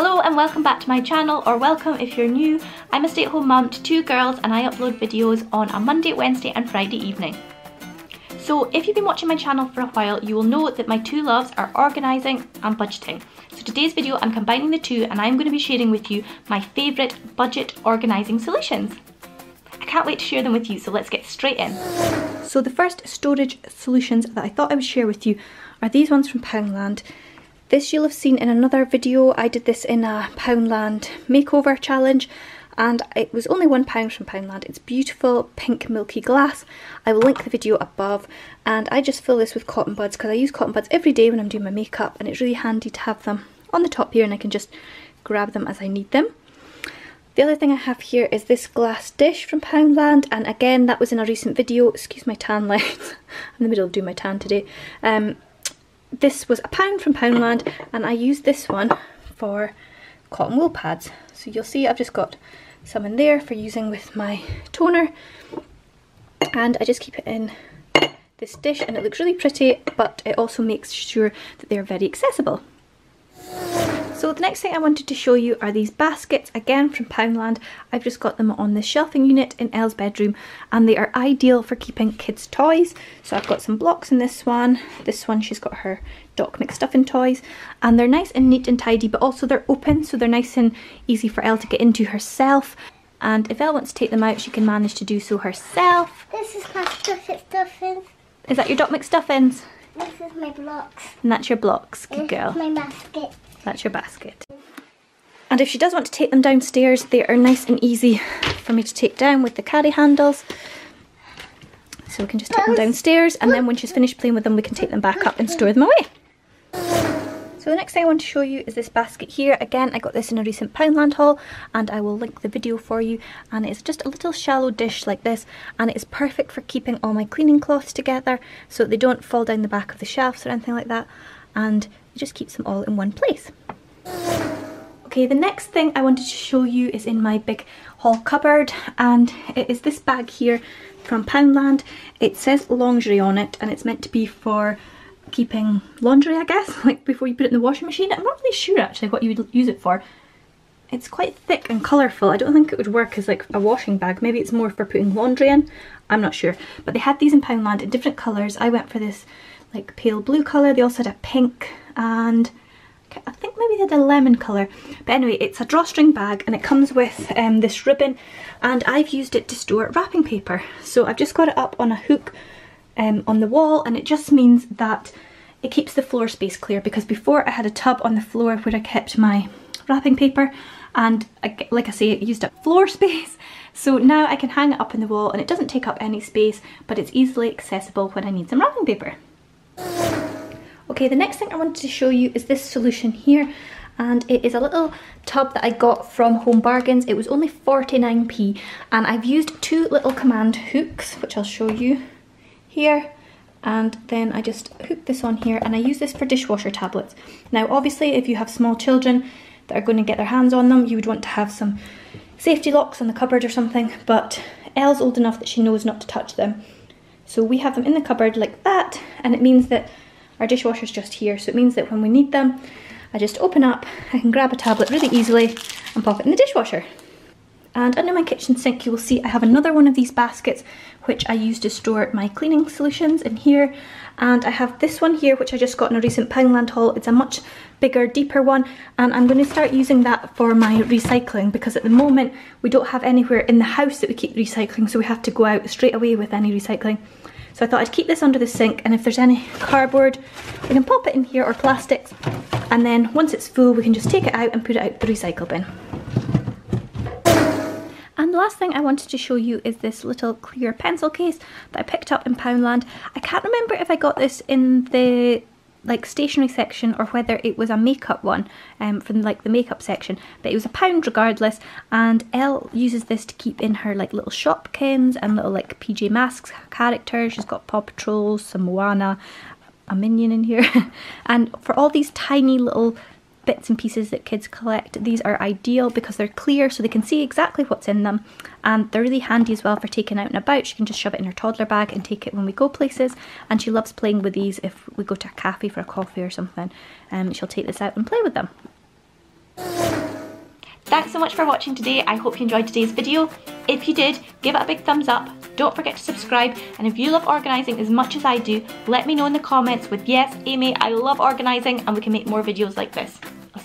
Hello and welcome back to my channel, or welcome if you're new. I'm a stay-at-home mum to two girls and I upload videos on a Monday, Wednesday and Friday evening. So if you've been watching my channel for a while, you will know that my two loves are organising and budgeting. So today's video I'm combining the two and I'm going to be sharing with you my favourite budget organising solutions. I can't wait to share them with you, so let's get straight in. So the first storage solutions that I thought I would share with you are these ones from Poundland. This you'll have seen in another video. I did this in a Poundland makeover challenge and it was only £1 from Poundland. It's beautiful pink milky glass. I will link the video above, and I just fill this with cotton buds because I use cotton buds every day when I'm doing my makeup, and it's really handy to have them on the top here and I can just grab them as I need them. The other thing I have here is this glass dish from Poundland, and again that was in a recent video. Excuse my tan lines, I'm in the middle of doing my tan today. This was £1 from Poundland and I used this one for cotton wool pads. So you'll see I've just got some in there for using with my toner, and I just keep it in this dish and it looks really pretty, but it also makes sure that they're very accessible. So the next thing I wanted to show you are these baskets, again from Poundland. I've just got them on the shelving unit in Elle's bedroom and they are ideal for keeping kids' toys. So I've got some blocks in this one. This one she's got her Doc McStuffins toys, and they're nice and neat and tidy, but also they're open, so they're nice and easy for Elle to get into herself. And if Elle wants to take them out, she can manage to do so herself. This is my McStuffins. Is that your Doc McStuffins? This is my blocks. And that's your blocks, good girl. This is my basket. That's your basket. And if she does want to take them downstairs, they are nice and easy for me to take down with the carry handles. So we can just take them downstairs, and then when she's finished playing with them, we can take them back up and store them away. So the next thing I want to show you is this basket here. Again, I got this in a recent Poundland haul and I will link the video for you. And it's just a little shallow dish like this, and it's perfect for keeping all my cleaning cloths together so they don't fall down the back of the shelves or anything like that. And it just keeps them all in one place. Okay, the next thing I wanted to show you is in my big haul cupboard, and it is this bag here from Poundland. It says lingerie on it and it's meant to be for keeping laundry, I guess, like before you put it in the washing machine. I'm not really sure actually what you would use it for. It's quite thick and colourful. I don't think it would work as like a washing bag. Maybe it's more for putting laundry in, I'm not sure. But they had these in Poundland in different colours. I went for this like pale blue colour. They also had a pink, and I think maybe they had a lemon colour. But anyway, it's a drawstring bag and it comes with this ribbon, and I've used it to store wrapping paper. So I've just got it up on a hook on the wall, and it just means that it keeps the floor space clear, because before I had a tub on the floor where I kept my wrapping paper, and like I say, it used up floor space. So now I can hang it up on the wall and it doesn't take up any space, but it's easily accessible when I need some wrapping paper. Okay, the next thing I wanted to show you is this solution here, and it is a little tub that I got from Home Bargains. It was only 49p, and I've used two little command hooks, which I'll show you here, and then I just hook this on here, and I use this for dishwasher tablets. Now obviously if you have small children that are going to get their hands on them, you would want to have some safety locks on the cupboard or something, but Elle's old enough that she knows not to touch them. So we have them in the cupboard like that, and it means that our dishwasher's just here, so it means that when we need them, I just open up, I can grab a tablet really easily and pop it in the dishwasher. And under my kitchen sink you will see I have another one of these baskets which I use to store my cleaning solutions in here, and I have this one here which I just got in a recent Poundland haul. It's a much bigger, deeper one, and I'm going to start using that for my recycling, because at the moment we don't have anywhere in the house that we keep recycling, so we have to go out straight away with any recycling. So I thought I'd keep this under the sink, and if there's any cardboard we can pop it in here, or plastics, and then once it's full we can just take it out and put it out the recycle bin. And the last thing I wanted to show you is this little clear pencil case that I picked up in Poundland. I can't remember if I got this in the like stationery section or whether it was a makeup one from like the makeup section, but it was £1 regardless, and Elle uses this to keep in her like little Shopkins and little like PJ Masks characters. She's got Paw Patrol, some Moana, a minion in here, and for all these tiny little bits and pieces that kids collect, these are ideal because they're clear so they can see exactly what's in them, and they're really handy as well for taking out and about. She can just shove it in her toddler bag and take it when we go places, and she loves playing with these if we go to a cafe for a coffee or something, and she'll take this out and play with them. Thanks so much for watching today. I hope you enjoyed today's video. If you did, give it a big thumbs up. Don't forget to subscribe, and if you love organising as much as I do, let me know in the comments with yes, Amy, I love organising, and we can make more videos like this. I'll